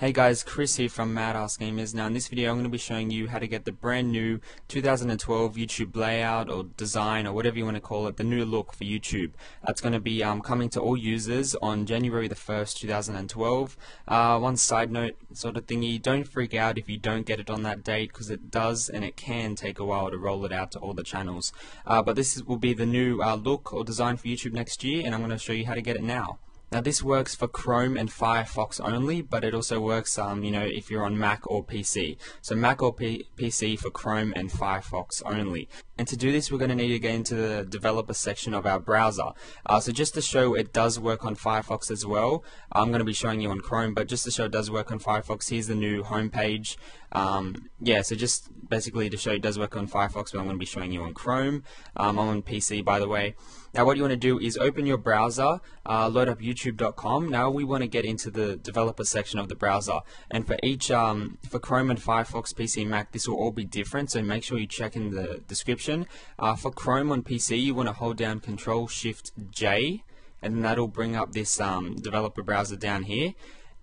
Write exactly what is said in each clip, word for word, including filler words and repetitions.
Hey guys, Chris here from MadAssGamers. Now in this video I'm going to be showing you how to get the brand new two thousand twelve YouTube layout or design or whatever you want to call it, the new look for YouTube. That's going to be um, coming to all users on January the first, two thousand twelve. Uh, one side note sort of thingy, don't freak out if you don't get it on that date because it does and it can take a while to roll it out to all the channels. Uh, but this will be the new uh, look or design for YouTube next year, and I'm going to show you how to get it now. Now this works for Chrome and Firefox only, but it also works um, you know, if you're on Mac or P C. So Mac or P PC for Chrome and Firefox only. And to do this we're going to need to get into the developer section of our browser. Uh, so just to show it does work on Firefox as well, I'm going to be showing you on Chrome, but just to show it does work on Firefox, here's the new home page. Um, yeah, so just basically to show it does work on Firefox, but I'm going to be showing you on Chrome. Um, I'm on P C, by the way. Now what you want to do is open your browser, uh, load up YouTube dot com. Now we want to get into the developer section of the browser, and for each um, for Chrome and Firefox, P C, Mac, this will all be different, so make sure you check in the description. Uh, for Chrome on P C you want to hold down control shift J, and that'll bring up this um, developer browser down here.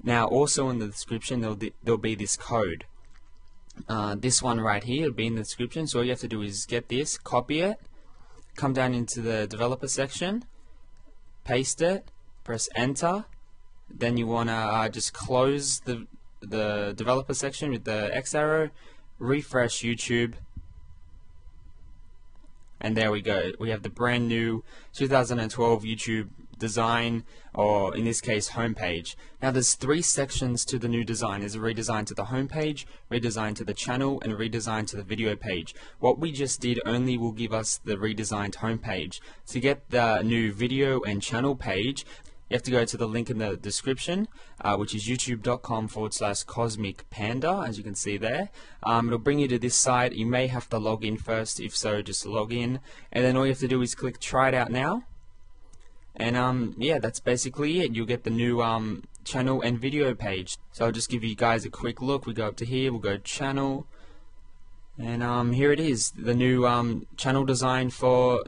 Now also in the description there'll, there'll be this code. Uh, this one right here will be in the description, so all you have to do is get this, copy it, come down into the developer section, paste it, press enter, then you want to uh, just close the, the developer section with the X arrow, refresh YouTube, and there we go. We have the brand new two thousand twelve YouTube design, or in this case homepage. Now there's three sections to the new design. There's a redesign to the homepage, redesign to the channel, and a redesign to the video page. What we just did only will give us the redesigned homepage. To get the new video and channel page, you have to go to the link in the description, uh, which is youtube dot com forward slash cosmic panda, as you can see there. Um, it'll bring you to this site. You may have to log in first. If so, just log in, and then all you have to do is click try it out now. And um, yeah, that's basically it. You'll get the new um, channel and video page. So I'll just give you guys a quick look. We go up to here, we'll go channel, and um, here it is, the new um, channel design for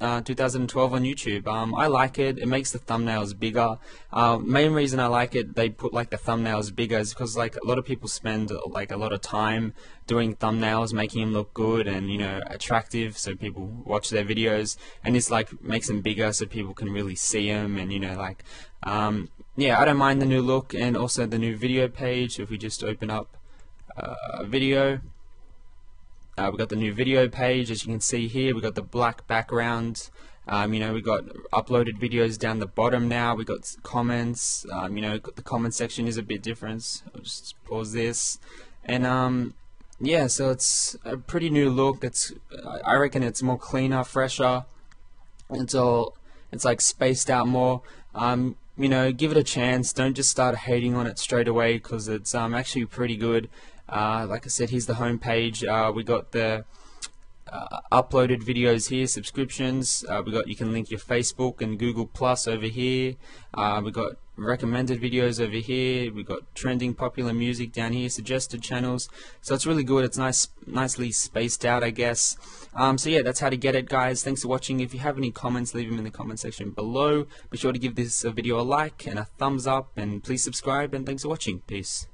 uh, two thousand twelve on YouTube. Um, I like it. It makes the thumbnails bigger. Uh, main reason I like it, they put like the thumbnails bigger, is because like a lot of people spend like a lot of time doing thumbnails, making them look good and, you know, attractive, so people watch their videos, and it's like makes them bigger so people can really see them, and, you know, like um, yeah, I don't mind the new look, and also the new video page. If we just open up uh, a video, uh, we've got the new video page. As you can see here, we've got the black background. Um, you know, we got uploaded videos down the bottom now. We got comments. Um, you know, the comment section is a bit different. I'll just pause this, and um. yeah, so it's a pretty new look. It's, I reckon it's more cleaner, fresher. It's all, it's like spaced out more. Um, you know, give it a chance. Don't just start hating on it straight away, because it's um, actually pretty good. Uh, like I said, here's the home page. Uh, we got the uh, uploaded videos here, subscriptions. Uh, we got, you can link your Facebook and Google Plus over here. Uh, we got recommended videos over here. We've got trending popular music down here, suggested channels. So it's really good. It's nice, nicely spaced out, I guess. Um, so yeah, that's how to get it, guys. Thanks for watching. If you have any comments, leave them in the comment section below. Be sure to give this video a like and a thumbs up, and please subscribe, and thanks for watching. Peace.